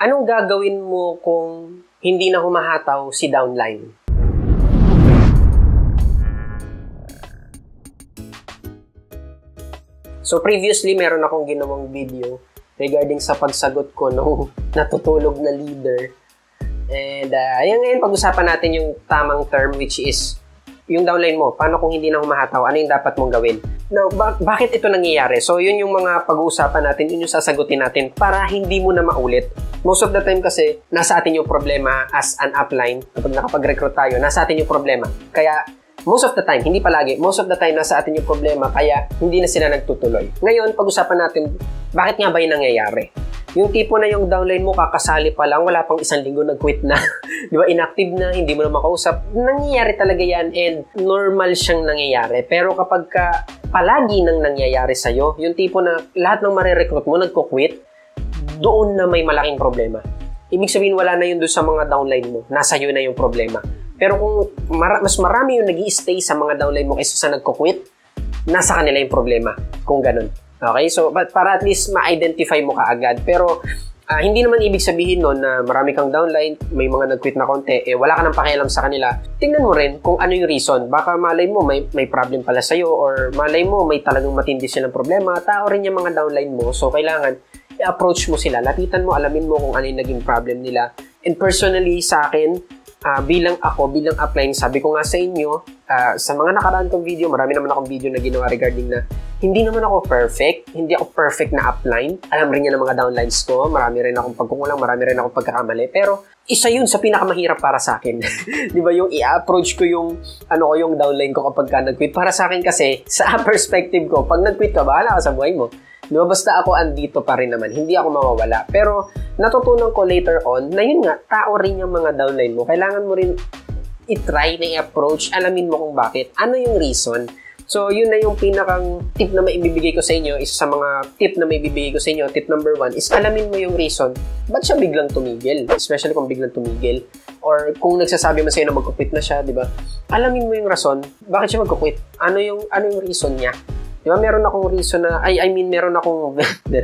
Anong gagawin mo kung hindi na humahataw si downline? So previously, meron akong ginawang video regarding sa pagsagot ko nung natutulog na leader. And ayun, ngayon pag-usapan natin yung tamang term, which is yung downline mo. Paano kung hindi na humahataw? Ano yung dapat mong gawin? Now, bakit ito nangyayari? So yun yung mga pag-uusapan natin, yun yung sasagutin natin para hindi mo na maulit. Most of the time kasi, nasa atin yung problema as an upline. Kapag nakapag-recruit tayo, nasa atin yung problema. Kaya, most of the time, hindi palagi, most of the time, nasa atin yung problema, kaya hindi na sila nagtutuloy. Ngayon, pag-usapan natin, bakit nga ba yung nangyayari? Yung tipo na yung downline mo, kakasali pa lang, wala pang isang linggo, nag-quit na. Di ba, inactive na, hindi mo na makausap. Nangyayari talaga yan, and normal siyang nangyayari. Pero kapag ka, palagi nang nangyayari sa'yo, yung tipo na lahat ng marirecruit mo, nagko-quit, doon na may malaking problema. Ibig sabihin, wala na yun doon sa mga downline mo. Nasa iyo na yung problema. Pero kung mas marami yung nag-i-stay sa mga downline mo kaysa sa nagko-quit, nasa kanila yung problema. Kung ganun. Okay? So, para at least ma-identify mo kaagad. Pero, hindi naman ibig sabihin nun na marami kang downline, may mga nag-quit na konti, eh wala ka nang pakialam sa kanila. Tingnan mo rin kung ano yung reason. Baka malay mo, may problem pala sa'yo, or malay mo, may talagang matindi silang problema. Tao rin yung mga downline mo. So, kailangan approach mo sila, lapitan mo, alamin mo kung ano yung naging problem nila. And personally, sa akin, bilang upline, sabi ko nga sa inyo, sa mga nakaraan kong video, marami naman akong video na ginawa regarding na hindi naman ako perfect, hindi ako perfect na upline. Alam rin niya ng mga downlines ko, marami rin akong pagkukulang, marami rin akong pagkakamali. Pero isa yun sa pinakamahirap para sa akin. Di ba yung i-approach ko yung, yung downline ko kapag ka nag-quit. Para sa akin kasi, sa perspective ko, pag nag-quit ka, bahala ka sa buhay mo. Diba, basta ako andito pa rin naman, hindi ako mawawala. Pero natutunan ko later on na yun nga, tao rin yung mga downline mo. Kailangan mo rin i-try na i-approach, alamin mo kung bakit, ano yung reason. So yun na yung pinakang tip na maibibigay ko sa inyo, isa sa mga tip na maibibigay ko sa inyo, tip number 1 is alamin mo yung reason, ba't siya biglang tumigil? Especially kung biglang tumigil. Or kung nagsasabi man sa'yo na magkukwit na siya, diba? Alamin mo yung rason, bakit siya magkukwit? Ano yung reason niya? Diba, meron akong reason na, meron akong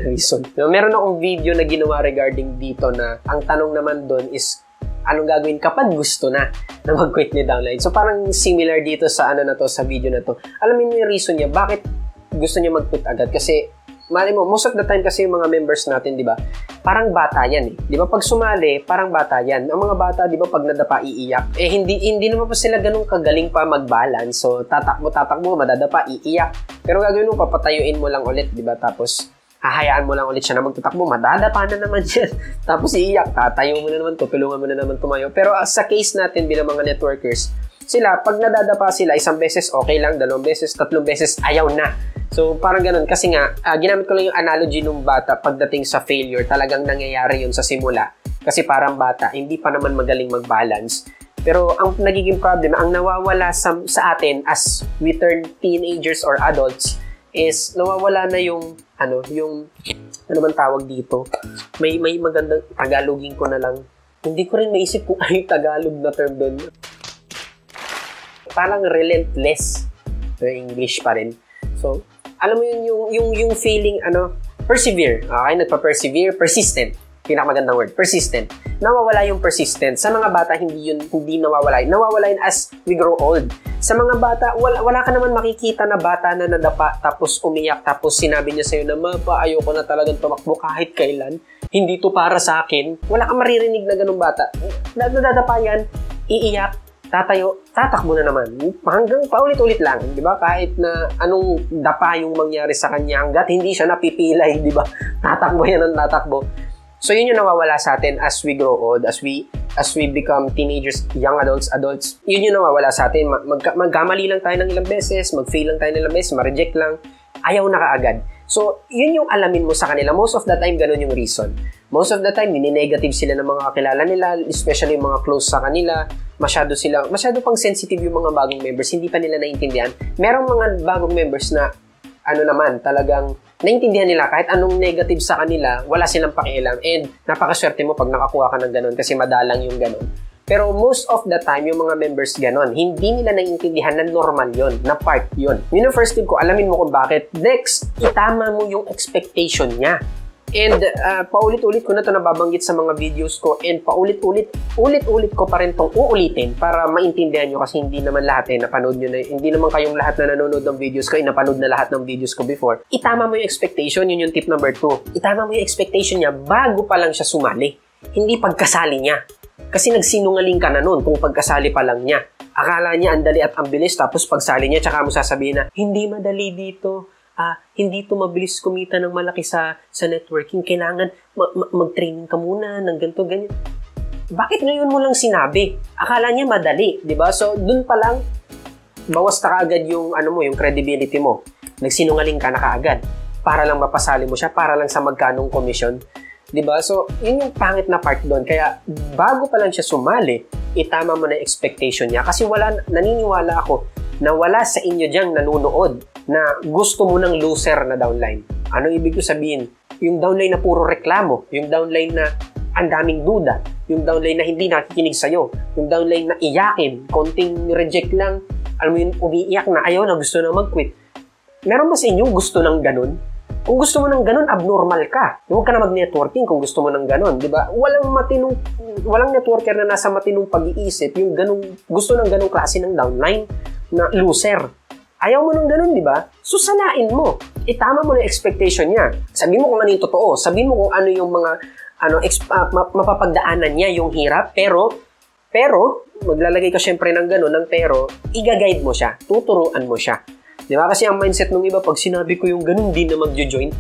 reason. Diba, meron akong video na ginawa regarding dito na ang tanong naman doon is, anong gagawin kapag gusto na mag-quit ni downline? So, parang similar dito sa sa video na to. Alamin mo yung reason niya, bakit gusto niya mag-quit agad? Kasi, mali mo, most of the time kasi yung mga members natin, diba, parang bata yan eh. Diba, pag sumali, parang bata yan. Ang mga bata, diba, pag nadapa, iiyak. Eh, hindi naman pa sila ganun kagaling pa mag-balance. So, tatakbo, madadapa, iiyak. Pero gagawin mo, papatayuin mo lang ulit, di ba? Tapos, hahayaan mo lang ulit siya na magtatakbo, madadapa na naman yan. Tapos, iiyak, tatayo mo na naman to, tulungan mo na naman tumayo. Pero sa case natin bilang mga networkers, sila, pag nadadapa sila, isang beses, okay lang, dalawang beses, tatlong beses, ayaw na. So, parang ganun. Kasi nga, ginamit ko lang yung analogy ng bata pagdating sa failure. Talagang nangyayari yun sa simula. Kasi parang bata, hindi pa naman magaling mag-balance. Pero ang nagiging problem, ang nawawala sa atin as we turn teenagers or adults is nawawala na yung, ano man tawag dito? May magandang Tagalogin ko na lang. Hindi ko rin maisip kung ano yung Tagalog na term doon. Parang relentless. So, English pa rin. So, alam mo yun, yung feeling, persevere. Okay, nagpa-persevere, persistent. Pinakamagandang word, persistent. Nawawala yung persistent. Sa mga bata, hindi nawawala. Nawawala yun as we grow old. Sa mga bata, wala ka naman makikita na bata na nadapa, tapos umiyak, tapos sinabi niya sa'yo na, "Ma, pa, ayoko na talagang tumakbo kahit kailan. Hindi to para sa akin." Wala kang maririnig na ganung bata. Nadadapa yan, iiyak, tatayo, tatakbo na naman. Hanggang paulit-ulit lang, di ba? Kahit na anong dapa yung mangyari sa kanya, hanggat hindi siya napipilay, di ba? Tatakbo yan ang tatakbo. So yun yung nawawala sa atin as we grow old, as we become teenagers, young adults, adults. Yun yung nawawala sa atin. Magkamali lang tayo ng ilang beses, mag-fail lang tayo ng ilang beses, ma-reject lang, ayaw na kaagad. So yun yung alamin mo sa kanila. Most of the time, ganun yung reason. Most of the time, nini-negative sila ng mga kakilala nila, especially yung mga close sa kanila. Masyado pang sensitive yung mga bagong members, hindi pa nila naiintindihan. Merong mga bagong members na talagang naintindihan nila kahit anong negative sa kanila, wala silang pakialam. And napakaswerte mo pag nakakuha ka ng ganun kasi madalang yung ganun. Pero most of the time, yung mga members ganun, hindi nila naiintindihan na normal yon, na part yon. Yun ang first tip ko, alamin mo kung bakit. Next, itama mo yung expectation niya. And paulit-ulit ko na ito nababanggit sa mga videos ko, and paulit-ulit ko pa rin itong uulitin para maintindihan nyo, kasi hindi naman lahat napanood nyo na, hindi naman kayong lahat na nanonood ng videos ko, napanood na lahat ng videos ko before. Itama mo yung expectation, yun yung tip number 2. Itama mo yung expectation niya bago pa lang siya sumali, hindi pagkasali niya. Kasi nagsinungaling ka na nun kung pagkasali pa lang niya. Akala niya andali at ang bilis, tapos pagsali niya, tsaka mo sasabihin na, hindi madali dito, hindi ito mabilis kumita ng malaki sa networking, kailangan mag-training ka muna ng ganito, ganyan. Bakit ngayon mo lang sinabi? Akala niya madali, di ba? So, dun pa lang, bawas na kaagad yung, ano mo, yung credibility mo. Nagsinungaling ka na kaagad para lang mapasali mo siya, para lang sa magkanong commission. Diba? So, yun yung pangit na part doon. Kaya, bago pa lang siya sumali, itama mo na expectation niya. Kasi wala, naniniwala ako na wala sa inyo dyang nanunood na gusto mo ng loser na downline. Ano ibig ko sabihin? Yung downline na puro reklamo, yung downline na ang daming duda, yung downline na hindi nakikinig sa'yo, yung downline na iyakin, konting reject lang, alam mo yun, umiiyak na, ayaw na, gusto na mag-quit. Meron ba sa inyo gusto ng ganun? Kung gusto mo ng ganun, abnormal ka. Huwag ka na mag-networking kung gusto mo ng ganun, di ba? Walang networker na nasa matinong pag-iisip, yung ganun, gusto ng ganung klase ng downline na loser. Ayaw mo ng ganun, di ba? Susanain mo. Itama mo na expectation niya. Sabihin mo kung ano yung totoo. Sabihin mo kung ano yung mga mapapagdaanan niya yung hirap, pero maglalagay ka syempre ng ganun, ng pero, i-guide mo siya, tuturuan mo siya. Di ba? Kasi ang mindset ng iba, pag sinabi ko yung ganun, di na magjo-join.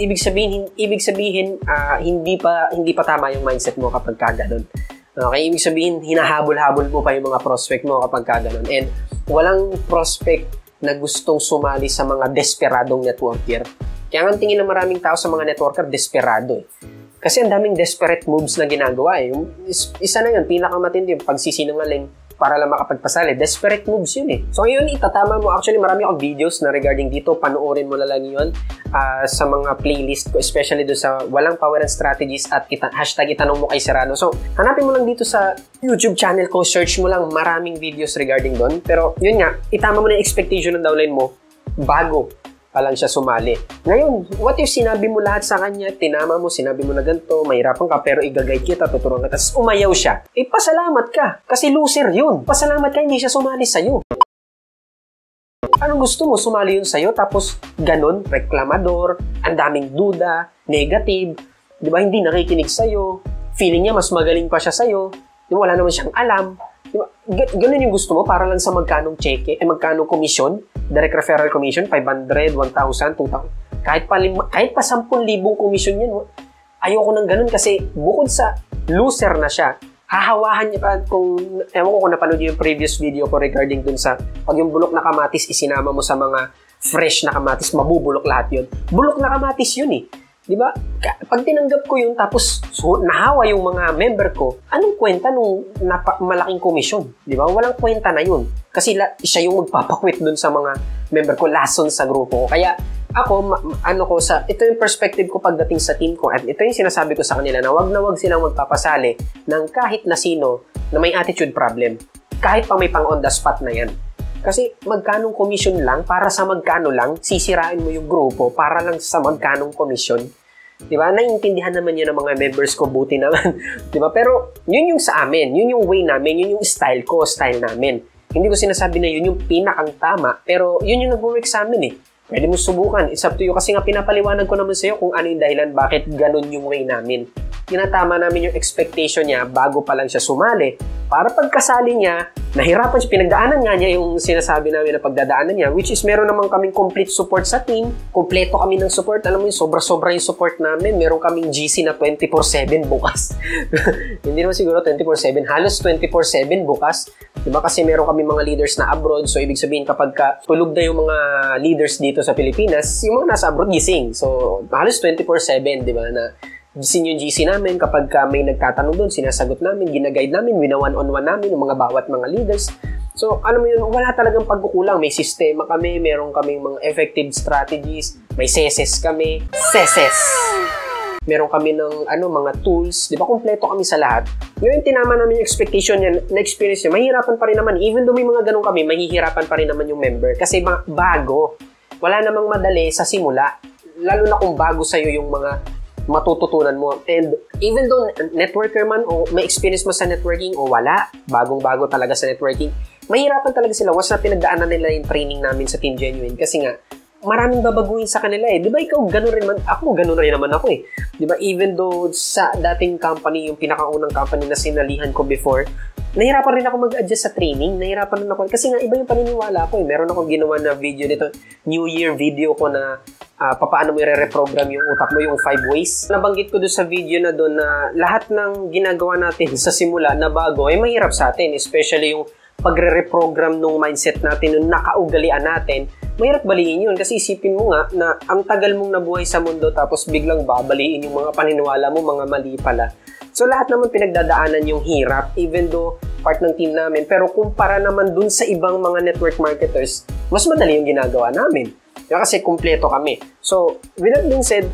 Ibig sabihin, hindi pa tama yung mindset mo kapag kaganoon. Okay? Ibig sabihin, hinahabol-habol mo pa yung mga prospect mo kapag kaganoon. And walang prospect na gustong sumali sa mga desperadong networker. Kaya ang tingin ng maraming tao sa mga networker, desperado eh. Kasi ang daming desperate moves na ginagawa eh. Isa na yun, pinakamatindi yung pagsisinungaling para lang makapagpasali. Desperate moves yun eh. So ngayon, itatama mo. Actually, marami akong videos na regarding dito. Panoorin mo na lang yun sa mga playlist ko, especially do sa Walang Paweran Strategies at hashtag itanong mo kay Serrano. So, hanapin mo lang dito sa YouTube channel ko. Search mo lang, maraming videos regarding doon. Pero yun nga, itama mo na yung expectation ng downline mo bago pa lang siya sumali. Ngayon, what if sinabi mo lahat sa kanya, tinama mo, sinabi mo na ganito, mahirapan ka, pero i-guide kita, tuturuan ka, tapos umayaw siya. Eh, pasalamat ka, kasi loser yun. Pasalamat ka, hindi siya sumali sa'yo. Anong gusto mo? Sumali yun sa'yo, tapos ganun, reklamador, ang daming duda, negative, di ba, hindi nakikinig sa'yo, feeling niya mas magaling pa siya sa'yo, di ba, wala naman siyang alam. Diba? Ganun yung gusto mo para lang sa magkanong cheque, magkanong commission, direct referral commission, 500, 1,000, 2,000. Kahit pa 10,000 commission yan, ayoko ng ganun kasi bukod sa loser na siya, hahawahan niya pa kung, ewan ko kung napanood yung previous video ko regarding dun sa pag yung bulok na kamatis isinama mo sa mga fresh na kamatis, mabubulok lahat yun. Bulok na kamatis yun eh. Diba? Pag tinanggap ko yun, tapos nahawa yung mga member ko, anong kwenta nung malaking komisyon? Diba? Walang kwenta na yun. Kasi siya yung magpapakwit dun sa mga member ko, lason sa grupo ko. Kaya ako, ito yung perspective ko pagdating sa team ko. At ito yung sinasabi ko sa kanila na wag silang magpapasali ng kahit na sino na may attitude problem. Kahit pa may pang on the spot na yan. Kasi magkanong commission lang, para sa magkano lang, sisirain mo yung grupo para lang sa magkanong commission. Diba? Naiintindihan naman yun ng mga members ko, buti naman. Diba? Pero yun yung sa amin, yun yung way namin, yun yung style ko, style namin. Hindi ko sinasabi na yun yung pinakang tama, pero yun yung nag-work sa amin eh. Pwede mo subukan, it's up to you. Kasi nga pinapaliwanag ko naman sa'yo kung ano yung dahilan, bakit ganun yung way namin. Tinatama namin yung expectation niya bago pa lang siya sumali. Para pagkasali niya, nahirapan siya, pinagdaanan nga niya yung sinasabi namin na pagdadaanan niya, which is meron naman kaming complete support sa team, kompleto kami ng support, alam mo yung sobra-sobra yung support namin, meron kaming GC na 24/7 bukas. Hindi naman siguro 24/7, halos 24/7 bukas, diba? Kasi meron kami mga leaders na abroad, so ibig sabihin kapag tulog na yung mga leaders dito sa Pilipinas, yung mga nasa abroad gising, so halos 24/7, diba, na gising yung GC namin. Kapag may nagtatanong doon, sinasagot namin, ginaguide namin, wina-one-on-one namin yung mga bawat mga leaders. So, alam mo yun, wala talagang pagkukulang. May sistema kami, meron kaming mga effective strategies, may seses kami. Seses! Meron kami ng mga tools, di ba? Kompleto kami sa lahat. Ngayon, tinama namin yung expectation niya, na-experience niya, mahihirapan pa rin naman. Even though may mga ganun kami, mahihirapan pa rin naman yung member. Kasi bago, wala namang madali sa simula. Lalo na kung bago sa'yo yung mga matututunan mo. And even though networker man o may experience mo sa networking o wala, bagong-bago talaga sa networking, mahirapan talaga sila. Was na pinagdaanan nila yung training namin sa Team Genuine kasi nga, maraming babaguhin sa kanila eh. Di ba ikaw ganun rin man? Ako, ganun rin naman ako eh. Di ba even though sa dating company, yung pinakaunang company na sinalihan ko before, nahirapan rin ako mag-adjust sa training. Nahirapan rin ako. Kasi nga, iba yung paniniwala ko eh. Meron akong ginawa na video nito. New Year video ko na papaano mo i-reprogram yung utak mo, yung 5 ways. Nabanggit ko doon sa video na doon na lahat ng ginagawa natin sa simula na bago ay mahirap sa atin. Especially yung pagre-reprogram ng mindset natin, yung nakaugalian natin. Mahirap baliin yun kasi isipin mo nga na ang tagal mong nabuhay sa mundo tapos biglang babaliin yung mga paniniwala mo, mga mali pala. So lahat naman pinagdadaanan yung hirap even though part ng team namin. Pero kumpara naman dun sa ibang mga network marketers, mas madali yung ginagawa namin. Kasi kumpleto kami. So, with that being said,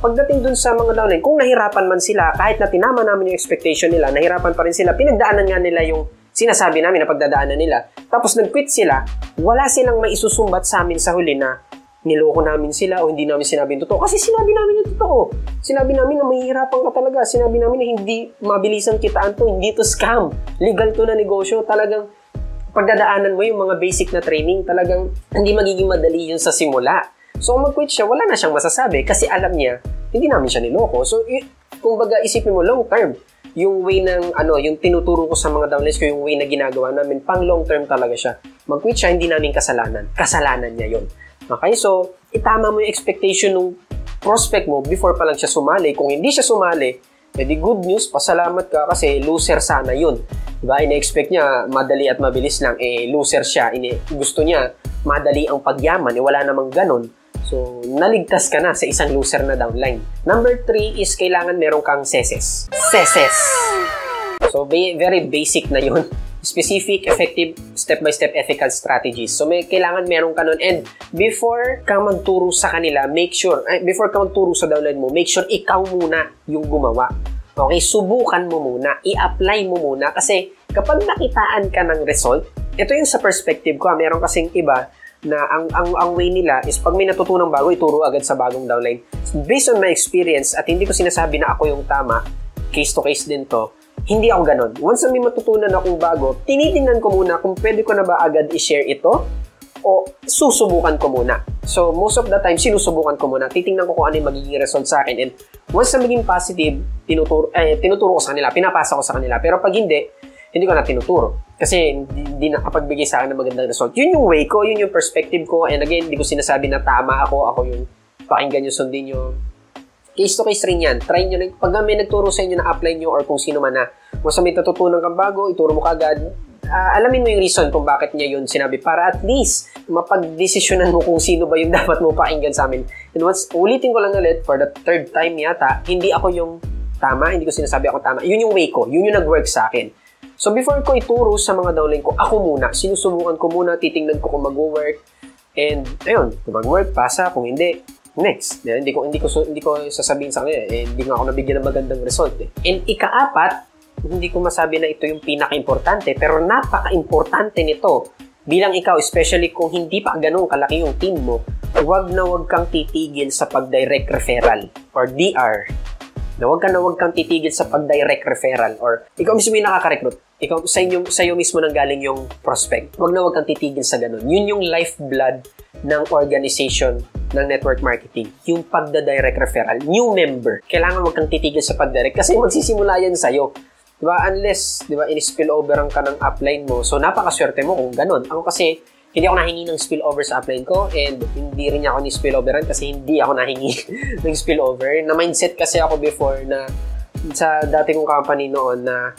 pagdating dun sa mga downline, kung nahirapan man sila, kahit na tinama namin yung expectation nila, nahirapan pa rin sila, pinagdaanan nga nila yung sinasabi namin na pagdadaanan nila. Tapos nag-quit sila, wala silang maisusumbat sa amin sa huli na niloko namin sila o hindi namin sinabi yung totoo. Kasi sinabi namin yung totoo. Sinabi namin na mahihirapan ka talaga. Sinabi namin na hindi mabilisang kitaan to, hindi to scam. Legal to na negosyo. Talagang pagdadaanan mo yung mga basic na training, talagang hindi magiging madali yun sa simula. So kung mag-quit siya, wala na siyang masasabi kasi alam niya, hindi namin siya niloko. So kumbaga isipin mo long term, yung way ng yung tinuturo ko sa mga downlines ko, yung way na ginagawa namin, pang long term talaga siya. Mag-quit siya, hindi namin kasalanan. Kasalanan niya yun. Okay, so itama mo yung expectation ng prospect mo before pa lang siya sumali. Kung hindi siya sumali, edi good news, pasalamat ka kasi loser sana yun. Diba? Ina-expect niya madali at mabilis lang, loser siya. Gusto niya madali ang pagyaman, wala namang ganun. So, naligtas ka na sa isang loser na downline. Number 3 is kailangan meron kang seses. Seses! So, very basic na yun. Specific, effective, step-by-step ethical strategies. So, kailangan meron ka nun. And before ka magturo sa kanila, make sure, before ka magturo sa downline mo, make sure ikaw muna yung gumawa. Okay, subukan mo muna, i-apply mo muna kasi kapag nakitaan ka ng result, ito yung sa perspective ko, meron kasing iba na ang way nila is pag may natutunang bago, ituro agad sa bagong downline. Based on my experience, at hindi ko sinasabi na ako yung tama, case to case din to, hindi ako ganun. Once na may matutunan akong bago, tinitingnan ko muna kung pwede ko na ba agad i-share ito o susubukan ko muna. So, most of the time, sinusubukan ko muna. Titingnan ko kung ano yung magiging result sa akin. And once na maging positive, tinuturo ko sa kanila, pinapasa ko sa kanila. Pero pag hindi ko na tinuturo. Kasi hindi nakapagbigay sa akin ng magandang result. Yun yung way ko, yun yung perspective ko. And again, hindi ko sinasabi na tama ako, ako yung pakinggan nyo, sundin nyo. Case to case rin yan. Try nyo na, pag may nagturo sa inyo na apply nyo or kung sino man na, once may natutunan kang bago, ituro mo kaagad, alamin mo yung reason kung bakit niya yun sinabi para at least mapagdesisyonan mo kung sino ba yung dapat mo pakinggan sa amin. And once, ulitin ko lang ulit for the 3rd time yata, hindi ako yung tama, hindi ko sinasabi ako tama. Yun yung way ko, yun yung nag-work sa akin. So before ko ituro sa mga downline ko, ako muna, sinusubukan ko muna, titingnan ko kung mag-work. And ayun, kung mag-work, pasa, kung hindi, next. Hindi ko sasabihin sa kanila, hindi nga ako nabigyan ng magandang result. And ika-apat, hindi ko masabi na ito yung pinaka-importante, pero napaka-importante nito. Bilang ikaw, especially kung hindi pa ganun kalaki yung team mo, huwag na huwag kang titigil sa pag-direct referral or DR. Na huwag kang titigil sa pag-direct referral or ikaw mismo yung nakaka-recruit. Ikaw, sa iyo mismo nang galing yung prospect. Huwag na huwag kang titigil sa ganun. Yun yung lifeblood ng organization ng network marketing, yung pagda-direct referral. New member, kailangan huwag kang titigil sa pag-direct kasi magsisimula yan sa'yo. Diba? Unless, diba, in-spilloveran ka ng upline mo. So, napakaswerte mo kung ganun. Ako kasi, hindi ako nahingi ng spillover sa upline ko and hindi rin niya ako ni-spilloveran kasi hindi ako nahingi ng spillover. Na-mindset kasi ako before na sa dati kong company noon na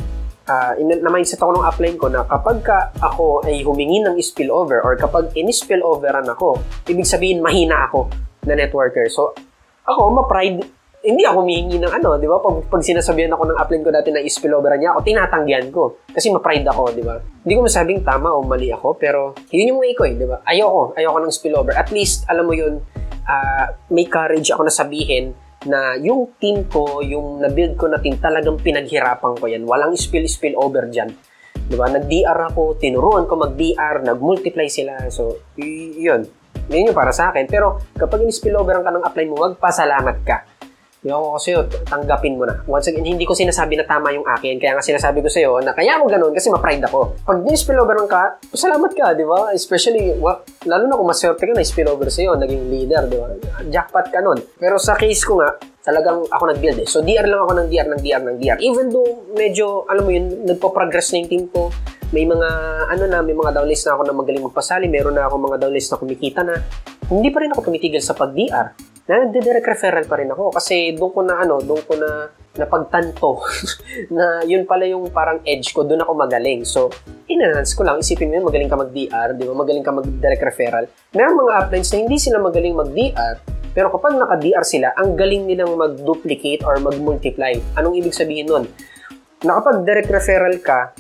na-mindset ako ng upline ko na kapag ako ay humingi ng spillover or kapag in-spilloveran ako, ibig sabihin mahina ako na networker. So, ako, ma-pride hindi ako humihingi ng di ba? Pag sinasabihan ako ng upline ko dati na ispilloveran niya ako, tinatanggihan ko. Kasi ma-pride ako, di ba? Hindi ko masabing tama o mali ako, pero yun yung way ko, di ba? Ayoko ng spillover. At least, alam mo yun, may courage ako na sabihin na yung team ko, yung na-build ko na team, talagang pinaghirapan ko yan. Walang spillover dyan. Di ba? Nag-DR ako, tinuruan ko mag-DR, nag-multiply sila. So, yun. Yun yung para sa akin. Pero kapag in-spilloveran ka ng upline mo, wag pasalamat ka. Ayoko kasi tanggapin mo na. Once again, hindi ko sinasabi na tama yung akin. Kaya nga sinasabi ko sa'yo na kaya mo ganun kasi ma-pride ako. Pag ni-spillover ka, salamat ka, di ba? Especially, lalo na kung maswerte ka na spillover sa'yo, naging leader, di ba? Jackpot ka nun. Pero sa case ko nga, talagang ako nag-build eh. So, DR lang ako ng DR, ng DR, ng DR. Even though medyo, alam mo yun, nagpo-progress na yung team ko. May mga, ano na, may mga downlist na ako na magaling magpasali. Meron na ako mga downlist na kumikita na. Hindi pa rin ako tumitigil sa pag-DR. Nade-direct referral pa rin ako kasi doon ko na, doon ko na napagtanto na yun pala yung parang edge ko, doon ako magaling. So, in-enhance ko lang, isipin mo yun, magaling ka mag-DR, di ba? Magaling ka mag-direct referral. Mayroon mga uplines na hindi sila magaling mag-DR, pero kapag naka-DR sila, ang galing nilang mag-duplicate or mag-multiply. Anong ibig sabihin nun? Nakapag-direct referral ka,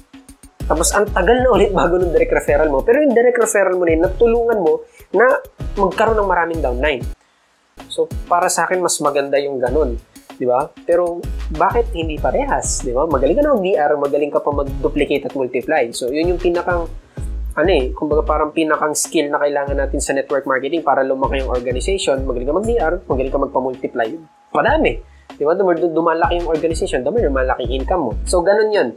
tapos ang tagal na ulit bago ng direct referral mo, pero yung direct referral mo na yun, natulungan mo na magkaroon ng maraming downline. So, para sa akin, mas maganda yung ganun. Di ba? Pero, bakit hindi parehas? Di ba? Magaling ka na mag-DR, magaling ka pa mag-duplicate at multiply. So, yun yung pinakang, kumbaga parang pinakang skill na kailangan natin sa network marketing para lumaki yung organization. Magaling ka mag-DR, magaling ka magpa-multiply. Padami. Di ba? Dumalaki yung organization, dumalaki yung income mo. So, ganun yun.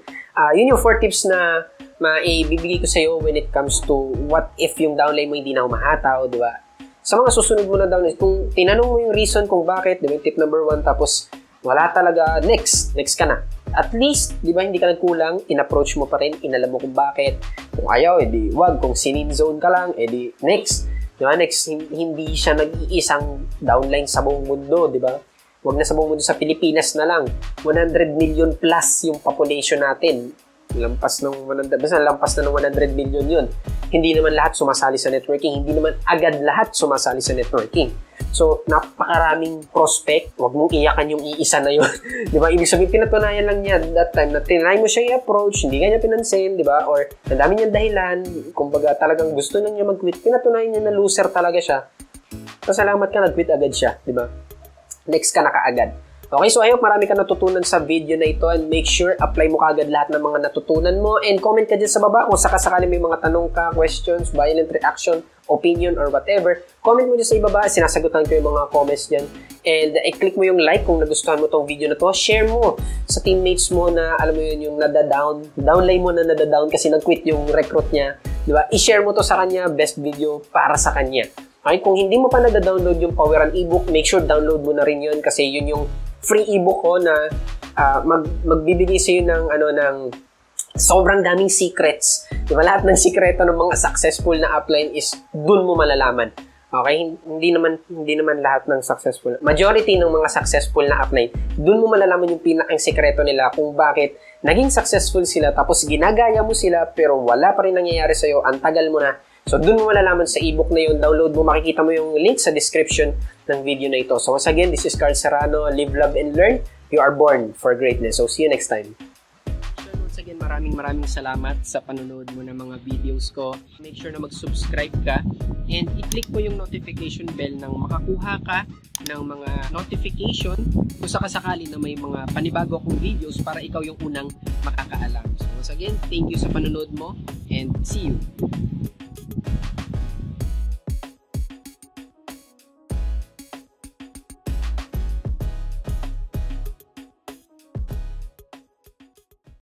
Yun yung 4 tips na maibibigay ko sa'yo when it comes to what if yung downline mo hindi na humahataw, di ba? Sa mga susunod mo na downline, kung tinanong mo yung reason kung bakit, di ba, yung tip number 1, tapos wala talaga, next ka na. At least, di ba, hindi ka nagkulang, in-approach mo pa rin, inalam mo kung bakit. Kung ayaw, edi wag. Kung sininzone ka lang, edi next. Di ba, next, hindi siya nag-iisang downline sa buong mundo, di ba? Wag na sa buong mundo, sa Pilipinas na lang. 100 million plus yung population natin. Lampas na ng 100 million yun. Hindi naman lahat sumasali sa networking. Hindi naman agad lahat sumasali sa networking. So, napakaraming prospect. Huwag mong iyakan yung iisa na yun. Di ba? Ibig sabihin, pinatunayan lang niya that time na tinry mo siya i-approach, hindi ka niya pinansin, di ba? Or, ang dami niyang dahilan. Kumbaga, talagang gusto lang niya mag-quit. Pinatunayan niya na loser talaga siya. Pasalamat ka, nag-quit agad siya, di ba? Next ka na kaagad. Okay, so I hope marami ka natutunan sa video na ito, and make sure apply mo kaagad lahat ng mga natutunan mo, and comment ka dyan sa baba kung sakasakali may mga tanong ka, questions, violent reaction, opinion, or whatever. Comment mo dyan sa ibaba, sinasagutan ko yung mga comments dyan. And i-click mo yung like kung nagustuhan mo tong video na to. Share mo sa teammates mo na, alam mo yun, yung nadadown, downline mo na nadadown kasi nag-quit yung recruit niya. Diba? I-share mo to sa kanya, best video para sa kanya. Okay, kung hindi mo pa nadadownload yung Paweran ebook, make sure download mo na rin yun kasi yun yung free ebook ko na magbibigay sa iyo ng sobrang daming secrets. Diba? Lahat ng sikreto ng mga successful na upline is dun mo malalaman. Okay? Hindi naman lahat ng successful. Majority ng mga successful na upline, dun mo malalaman yung pinakang sikreto nila kung bakit naging successful sila, tapos ginagaya mo sila pero wala pa rin nangyayari sa iyo, ang tagal mo na. So, dun mo malalaman sa ebook na yun. Download mo, makikita mo yung link sa description ng video na ito. So, once again, this is Karl Serrano. Live, love, and learn. You are born for greatness. So, see you next time. Once again, maraming salamat sa panonood mo ng mga videos ko. Make sure na mag-subscribe ka and i-click mo yung notification bell nang makakuha ka ng mga notification kung sakasakali na may mga panibago akong videos para ikaw yung unang makakaalam. So, once again, thank you sa panonood mo and see you.